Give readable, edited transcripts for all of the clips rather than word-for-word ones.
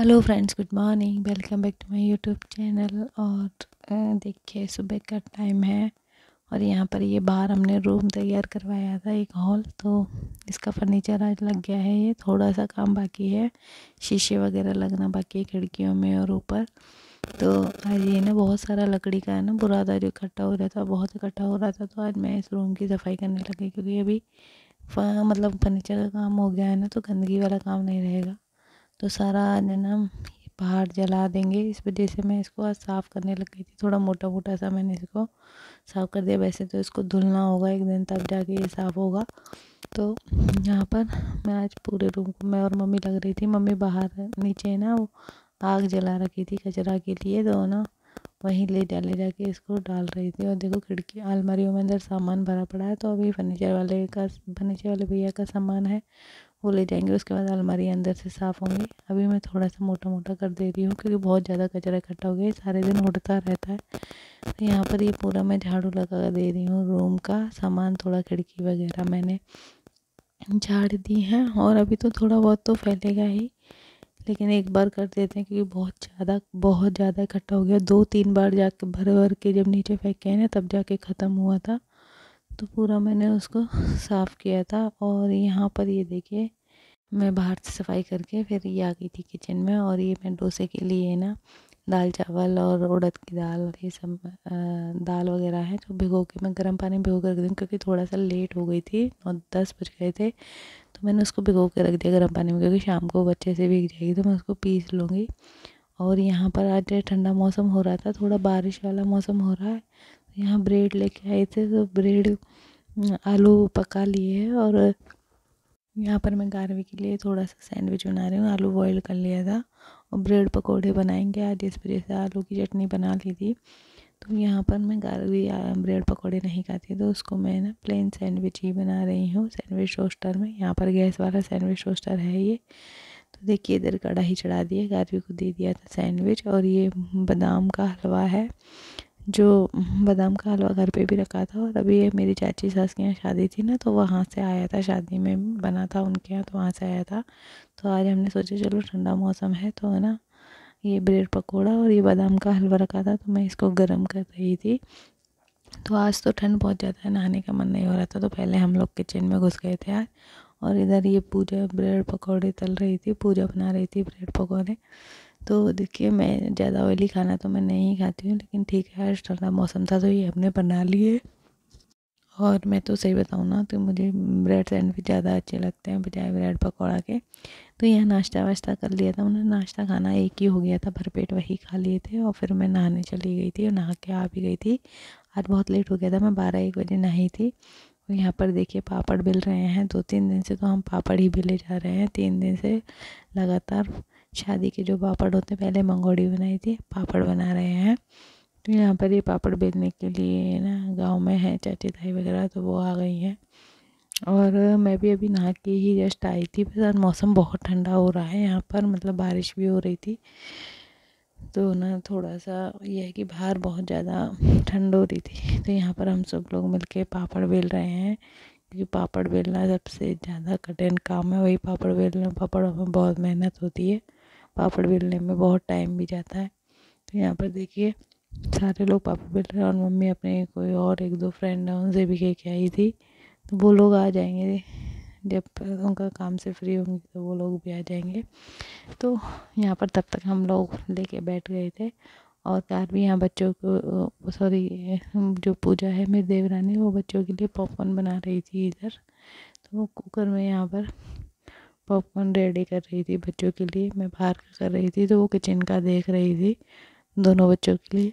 Hello friends, good morning. Welcome back to my YouTube channel. और देखिए, सुबह का टाइम है और यहाँ पर ये बाहर हमने रूम तैयार करवाया था, एक हॉल। तो इसका फर्नीचर आज लग गया है। ये थोड़ा सा काम बाकी है, शीशे वगैरह लगना बाकी है खिड़कियों में और ऊपर। तो आज ये ना बहुत सारा लकड़ी का है ना बुरादा जो इकट्ठा हो रहा था, बहुत इकट्ठा हो रहा था। तो आज मैं इस रूम की सफ़ाई करने लगी, क्योंकि अभी मतलब फर्नीचर का काम हो गया है ना, तो गंदगी वाला काम नहीं रहेगा। तो सारा आज ना बाहर जला देंगे, इस वजह से मैं इसको आज साफ़ करने लग गई थी। थोड़ा मोटा मोटा सा मैंने इसको साफ़ कर दिया। वैसे तो इसको धुलना होगा एक दिन, तब जाके ये साफ़ होगा। तो यहाँ पर मैं आज पूरे रूम को मैं और मम्मी लग रही थी। मम्मी बाहर नीचे ना वो आग जला रखी थी कचरा के लिए, तो ना वहीं ले जाके इसको डाल रही थी। और देखो खिड़की अलमारियों में अंदर सामान भरा पड़ा है। तो अभी फर्नीचर वाले भैया का सामान है, वो ले जाएंगे। उसके बाद अलमारी अंदर से साफ़ होंगी। अभी मैं थोड़ा सा मोटा मोटा कर दे रही हूँ, क्योंकि बहुत ज़्यादा कचरा इकट्ठा हो गया, सारे दिन उड़ता रहता है। तो यहाँ पर ये पूरा मैं झाड़ू लगा दे रही हूँ रूम का सामान। थोड़ा खिड़की वगैरह मैंने झाड़ दी हैं, और अभी तो थोड़ा बहुत तो फैलेगा ही, लेकिन एक बार कर देते हैं, क्योंकि बहुत ज़्यादा इकट्ठा हो गया। 2-3 बार जाके भर के जब नीचे फेंके ना, तब जाके ख़त्म हुआ था। तो पूरा मैंने उसको साफ़ किया था। और यहाँ पर ये देखिए, मैं बाहर से सफाई करके फिर ये आ गई थी किचन में। और ये मैं डोसे के लिए ना दाल चावल और उड़द की दाल और ये सब दाल वगैरह है, जो भिगो के मैं गर्म पानी में भिगो के रख दूँ, क्योंकि थोड़ा सा लेट हो गई थी, 9-10 बज गए थे। तो मैंने उसको भिगो के रख दिया गर्म पानी में, क्योंकि शाम को वो अच्छे से भीग जाएगी, तो मैं उसको पीस लूँगी। और यहाँ पर आज ठंडा मौसम हो रहा था, थोड़ा बारिश वाला मौसम हो रहा है। तो यहाँ ब्रेड लेके आए थे, तो ब्रेड आलू पका लिए है। और यहाँ पर मैं गार्वी के लिए थोड़ा सा सैंडविच बना रही हूँ। आलू बॉईल कर लिया था और ब्रेड पकोड़े बनाएंगे आज, इस वजह से आलू की चटनी बना ली थी। तो यहाँ पर मैं गार्वी ब्रेड पकोड़े नहीं खाती, तो उसको मैं ना प्लेन सैंडविच ही बना रही हूँ सैंडविच टोस्टर में। यहाँ पर गैस वाला सैंडविच टोस्टर है ये। तो देखिए, इधर कढ़ाई चढ़ा दी है, गार्वी को दे दिया था सैंडविच। और ये बादाम का हलवा है, जो बादाम का हलवा घर पे भी रखा था। और अभी ये मेरी चाची सास के यहाँ शादी थी ना, तो वहाँ से आया था, शादी में बना था उनके यहाँ, तो वहाँ से आया था। तो आज हमने सोचा चलो ठंडा मौसम है, तो है ना ये ब्रेड पकोड़ा और ये बादाम का हलवा रखा था, तो मैं इसको गर्म कर रही थी। तो आज तो ठंड बहुत ज़्यादा है, नहाने का मन नहीं हो रहा था, तो पहले हम लोग किचन में घुस गए थे आज। और इधर ये पूजा ब्रेड पकौड़े तल रही थी, पूजा बना रही थी ब्रेड पकौड़े। तो देखिए, मैं ज़्यादा ऑयली खाना तो मैं नहीं खाती हूँ, लेकिन ठीक है आज ठंडा मौसम था, तो ये हमने बना लिए। और मैं तो सही बताऊँ ना, तो मुझे ब्रेड सैंडविच ज़्यादा अच्छे लगते हैं बजाय ब्रेड पकौड़ा के। तो यहाँ नाश्ता वाश्ता कर लिया था उन्होंने, नाश्ता खाना एक ही हो गया था, भरपेट वही खा लिए थे। और फिर मैं नहाने चली गई थी, और नहा के आ भी गई थी। आज बहुत लेट हो गया था, मैं 12-1 बजे नहाई थी। यहाँ पर देखिए पापड़ बिल रहे हैं, 2-3 दिन से तो हम पापड़ ही बिले जा रहे हैं, 3 दिन से लगातार। शादी के जो पापड़ होते हैं, पहले मंगोड़ी बनाई थी, पापड़ बना रहे हैं। तो यहाँ पर ये पापड़ बेचने के लिए ना गांव में है चाची ताई वगैरह, तो वो आ गई हैं। और मैं भी अभी नहा के ही जस्ट आई थी। बस मौसम बहुत ठंडा हो रहा है यहाँ पर, मतलब बारिश भी हो रही थी। तो ना थोड़ा सा यह है कि बाहर बहुत ज़्यादा ठंड हो रही थी। तो यहाँ पर हम सब लोग मिलके पापड़ बेल रहे हैं, क्योंकि पापड़ बेलना सबसे ज़्यादा कठिन काम है, वही पापड़ बेलना। पापड़ों में बहुत मेहनत होती है, पापड़ बेलने में बहुत टाइम भी जाता है। तो यहाँ पर देखिए सारे लोग पापड़ बेल रहे हैं, और मम्मी अपने कोई और 1-2 फ्रेंड हैं, उनसे भी कह के आई थी। तो वो लोग आ जाएंगे जब उनका काम से फ्री होंगे, तो वो लोग भी आ जाएंगे। तो यहाँ पर तब तक हम लोग लेके बैठ गए थे। और कार भी यहाँ बच्चों को, सॉरी जो पूजा है मेरी देवरानी, वो बच्चों के लिए पॉपकॉर्न बना रही थी इधर। तो वो कुकर में यहाँ पर पॉपकॉर्न रेडी कर रही थी बच्चों के लिए, मैं बाहर का कर रही थी, तो वो किचन का देख रही थी। दोनों बच्चों के लिए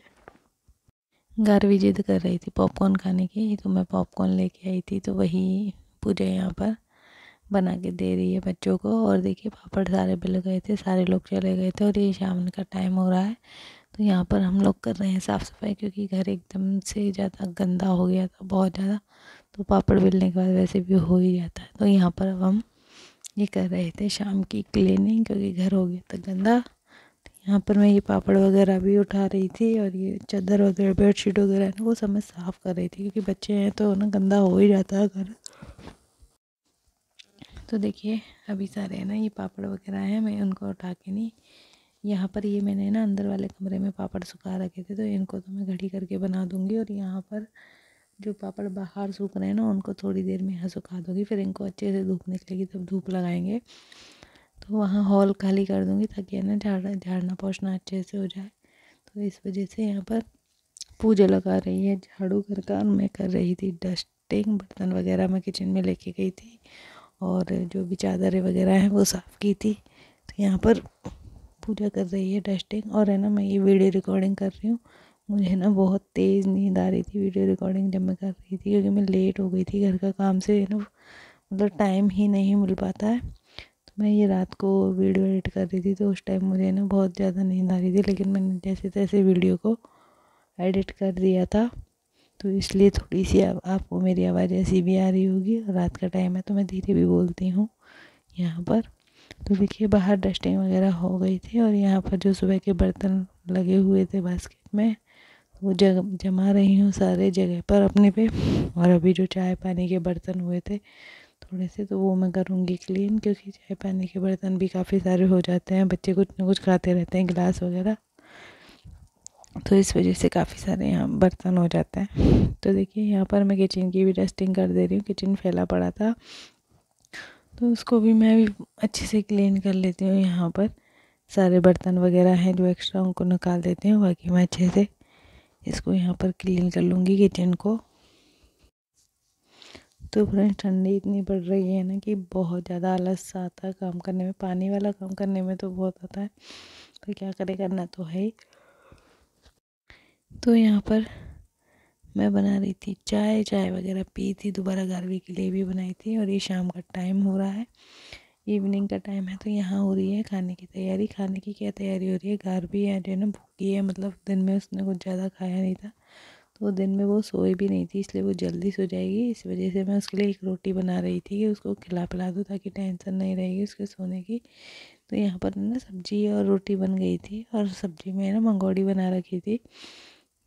गारवी जिद कर रही थी पॉपकॉर्न खाने की, तो मैं पॉपकॉर्न लेके आई थी। तो वही पूजा यहाँ पर बना के दे रही है बच्चों को। और देखिए पापड़ सारे बिल गए थे, सारे लोग चले गए थे, और ये शाम का टाइम हो रहा है। तो यहाँ पर हम लोग कर रहे हैं साफ़ सफाई, क्योंकि घर एकदम से ज़्यादा गंदा हो गया था, बहुत ज़्यादा। तो पापड़ बिलने के बाद वैसे भी हो ही जाता है। तो यहाँ पर अब हम ये कर रहे थे शाम की क्लीनिंग, क्योंकि घर हो गया था गंदा। तो यहाँ पर मैं ये पापड़ वगैरह भी उठा रही थी, और ये चादर वगैरह बेडशीट वगैरह है ना, वो सब मैं साफ़ कर रही थी, क्योंकि बच्चे हैं तो ना गंदा हो ही जाता है घर। तो देखिए अभी सारे ना ये पापड़ वगैरह हैं, मैं उनको उठा के नहीं यहाँ पर ये मैंने ना अंदर वाले कमरे में पापड़ सुखा रखे थे, तो इनको तो मैं घड़ी करके बना दूँगी। और यहाँ पर जो पापड़ बाहर सूख रहे हैं ना, उनको थोड़ी देर में यहाँ सुखा दूँगी, फिर इनको अच्छे से धूप निकलेगी तब धूप लगाएंगे। तो वहाँ हॉल खाली कर दूँगी ताकि ना झाड़ना पोछना अच्छे से हो जाए। तो इस वजह से यहाँ पर पूजा लगा रही है झाड़ू घर का, और मैं कर रही थी डस्टिंग। बर्तन वगैरह मैं किचन में लेके गई थी और जो भी चादरें वगैरह हैं वो साफ़ की थी। तो यहाँ पर पूजा कर रही है डस्टिंग। और है ना, मैं ये वीडियो रिकॉर्डिंग कर रही हूँ। मुझे ना बहुत तेज़ नींद आ रही थी वीडियो रिकॉर्डिंग जब मैं कर रही थी, क्योंकि मैं लेट हो गई थी घर का काम से, है ना, मतलब टाइम ही नहीं मिल पाता है। तो मैं ये रात को वीडियो एडिट कर रही थी, तो उस टाइम मुझे ना बहुत ज़्यादा नींद आ रही थी, लेकिन मैंने जैसे तैसे वीडियो को एडिट कर दिया था, तो इसलिए थोड़ी सी आपको मेरी आवाज़ ऐसी भी आ रही होगी। रात का टाइम है तो मैं धीरे भी बोलती हूँ यहाँ पर। तो देखिए बाहर डस्टिंग वगैरह हो गई थी, और यहाँ पर जो सुबह के बर्तन लगे हुए थे बास्केट में, वो जमा रही हूँ सारे जगह पर अपने पे। और अभी जो चाय पानी के बर्तन हुए थे थोड़े से, तो वो मैं करूँगी क्लीन, क्योंकि चाय पानी के बर्तन भी काफ़ी सारे हो जाते हैं, बच्चे कुछ ना कुछ खाते रहते हैं, गिलास वगैरह, तो इस वजह से काफ़ी सारे यहाँ बर्तन हो जाते हैं। तो देखिए यहाँ पर मैं किचन की भी डस्टिंग कर दे रही हूँ। किचन फैला पड़ा था तो उसको भी मैं अच्छे से क्लीन कर लेती हूँ। यहाँ पर सारे बर्तन वगैरह हैं जो एक्स्ट्रा, उनको निकाल देती हूँ, बाकी मैं अच्छे से इसको यहाँ पर क्लीन कर लूँगी किचन को। तो फ्रेंड्स ठंडी इतनी पड़ रही है ना कि बहुत ज़्यादा आलस आता है काम करने में। पानी वाला काम करने में तो बहुत आता है, पर क्या करे, करना तो है ही। तो यहाँ पर मैं बना रही थी चाय, चाय वगैरह पी थी, दोबारा गारवी के लिए भी बनाई थी। और ये शाम का टाइम हो रहा है, इवनिंग का टाइम है, तो यहाँ हो रही है खाने की तैयारी। खाने की क्या तैयारी हो रही है, गारवी है जो है ना भूखी है, मतलब दिन में उसने कुछ ज़्यादा खाया नहीं था, तो दिन में वो सोई भी नहीं थी, इसलिए वो जल्दी सो जाएगी। इस वजह से मैं उसके लिए एक रोटी बना रही थी कि उसको खिला पिला दूँ, ताकि टेंशन नहीं रहेगी उसके सोने की। तो यहाँ पर ना सब्जी और रोटी बन गई थी, और सब्जी में ना मंगोड़ी बना रखी थी,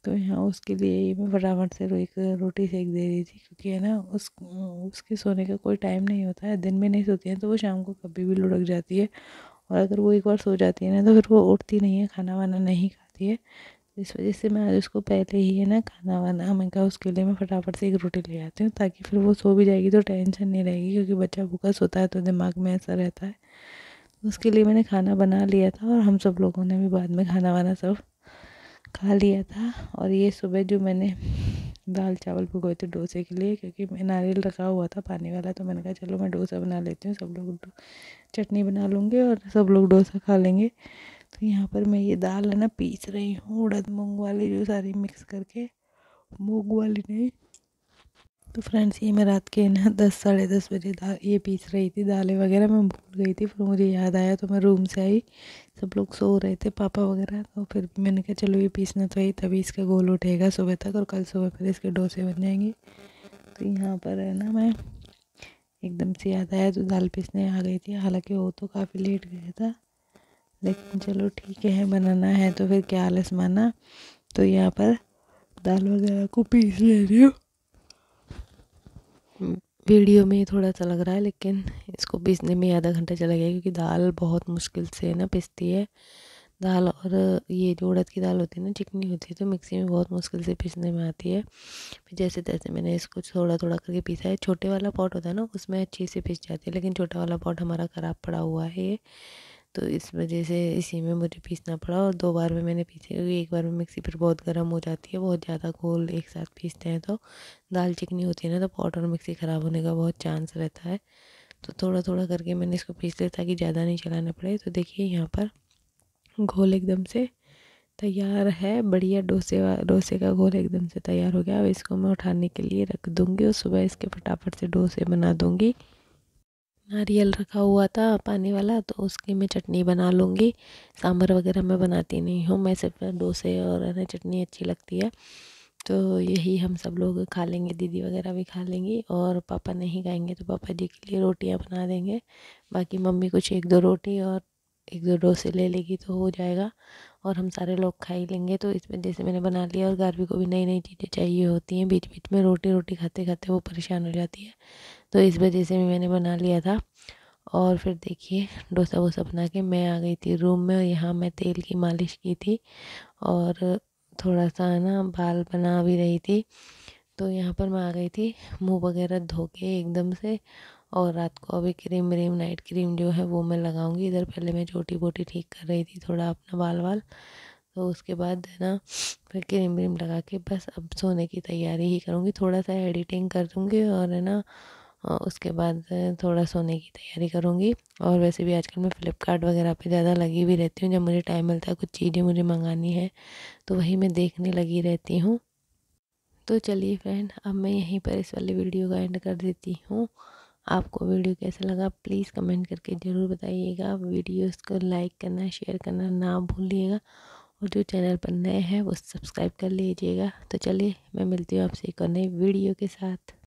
तो यहाँ उसके लिए मैं फटाफट से एक रोटी सेक दे रही थी, क्योंकि है ना उसके सोने का कोई टाइम नहीं होता है। दिन में नहीं सोती है तो वो शाम को कभी भी लुढ़क जाती है, और अगर वो एक बार सो जाती है ना तो फिर वो उठती नहीं है, खाना वाना नहीं खाती है। इस वजह से मैं आज उसको पहले ही है ना खाना वाना मैं कहा उसके लिए मैं फटाफट से एक रोटी ले आती हूँ, ताकि फिर वो सो भी जाएगी तो टेंशन नहीं रहेगी, क्योंकि बच्चा भूखा सोता है तो दिमाग में ऐसा रहता है। उसके लिए मैंने खाना बना लिया था, और हम सब लोगों ने भी बाद में खाना वाना सब खा लिया था। और ये सुबह जो मैंने दाल चावल भिगोए थे डोसे के लिए, क्योंकि मैं नारियल रखा हुआ था पानी वाला, तो मैंने कहा चलो मैं डोसा बना लेती हूँ, सब लोग चटनी बना लूँगे और सब लोग डोसा खा लेंगे। तो यहाँ पर मैं ये दाल है ना पीस रही हूँ, उड़द मूंग वाली जो सारी मिक्स करके, मूंग वाली नहीं। तो फ्रेंड्स ये मैं रात के ना 10 साढ़े 10 बजे ये पीस रही थी दालें वगैरह, मैं भूल गई थी, फिर मुझे याद आया तो मैं रूम से आई, सब लोग सो रहे थे पापा वगैरह, तो फिर मैंने कहा चलो ये पीसना तो है, तभी इसका गोल उठेगा सुबह तक, और कल सुबह फिर इसके डोसे बन जाएंगे। तो यहाँ पर है ना मैं एकदम से याद आया तो दाल पीसने आ गई थी, हालाँकि वो तो काफ़ी लेट गया था, लेकिन चलो ठीक है, बनाना है तो फिर क्या आलस माना। तो यहाँ पर दाल वगैरह को पीस ले रही हूँ, वीडियो में थोड़ा सा लग रहा है, लेकिन इसको पीसने में आधा घंटा चला गया, क्योंकि दाल बहुत मुश्किल से ना पिसती है दाल। और ये जो उड़द की दाल होती है ना चिकनी होती है, तो मिक्सी में बहुत मुश्किल से पीसने में आती है। जैसे तैसे मैंने इसको थोड़ा थोड़ा करके पीसा है। छोटे वाला पॉट होता है ना उसमें अच्छे से पिस जाती है, लेकिन छोटा वाला पॉट हमारा ख़राब पड़ा हुआ है ये, तो इस वजह से इसी में मुझे पीसना पड़ा। और 2 बार में मैंने पीसे, क्योंकि एक बार में मिक्सी पर बहुत गर्म हो जाती है, बहुत ज़्यादा घोल एक साथ पीसते हैं तो दाल चिकनी होती है ना, तो पॉट और मिक्सी ख़राब होने का बहुत चांस रहता है। तो थोड़ा थोड़ा करके मैंने इसको पीस लिया ताकि ज़्यादा नहीं चलाना पड़े। तो देखिए यहाँ पर घोल एकदम से तैयार है, बढ़िया डोसे का घोल एकदम से तैयार हो गया। अब इसको मैं उठाने के लिए रख दूँगी, और सुबह इसके फटाफट से डोसे बना दूँगी। नारियल रखा हुआ था पानी वाला, तो उसकी मैं चटनी बना लूँगी। सांभर वगैरह मैं बनाती नहीं हूँ, मैं सिर्फ डोसे और है ना चटनी अच्छी लगती है, तो यही हम सब लोग खा लेंगे, दीदी वगैरह भी खा लेंगी। और पापा नहीं खाएंगे तो पापा जी के लिए रोटियाँ बना देंगे, बाकी मम्मी कुछ 1-2 रोटी और 1-2 डोसे ले लेगी तो हो जाएगा, और हम सारे लोग खा ही लेंगे। तो इस वजह से मैंने बना लिया। और गारवी को भी नई नई चीज़ें चाहिए होती हैं, बीच बीच में रोटी खाते खाते वो परेशान हो जाती है, तो इस वजह से भी मैंने बना लिया था। और फिर देखिए डोसा वोसा बना के मैं आ गई थी रूम में। और यहाँ मैं तेल की मालिश की थी और थोड़ा सा ना बाल बना भी रही थी। तो यहाँ पर मैं आ गई थी मुंह वगैरह धो के एकदम से। और रात को अभी क्रीम व्रीम नाइट क्रीम जो है वो मैं लगाऊंगी। इधर पहले मैं चोटी बोटी ठीक कर रही थी थोड़ा अपना बाल वाल, तो उसके बाद ना फिर क्रीम व्रीम लगा के बस अब सोने की तैयारी ही करूँगी। थोड़ा सा एडिटिंग कर दूँगी और है ना उसके बाद थोड़ा सोने की तैयारी करूँगी। और वैसे भी आजकल मैं फ्लिपकार्ट वगैरह पे ज़्यादा लगी भी रहती हूँ। जब मुझे टाइम मिलता है कुछ चीज़ें मुझे मंगानी है तो वही मैं देखने लगी रहती हूँ। तो चलिए फ्रेंड, अब मैं यहीं पर इस वाले वीडियो का एंड कर देती हूँ। आपको वीडियो कैसा लगा प्लीज़ कमेंट करके ज़रूर बताइएगा। वीडियोज़ को लाइक करना, शेयर करना ना भूलिएगा। और जो चैनल पर नए हैं वो सब्सक्राइब कर लीजिएगा। तो चलिए मैं मिलती हूँ आपसे एक और नई वीडियो के साथ।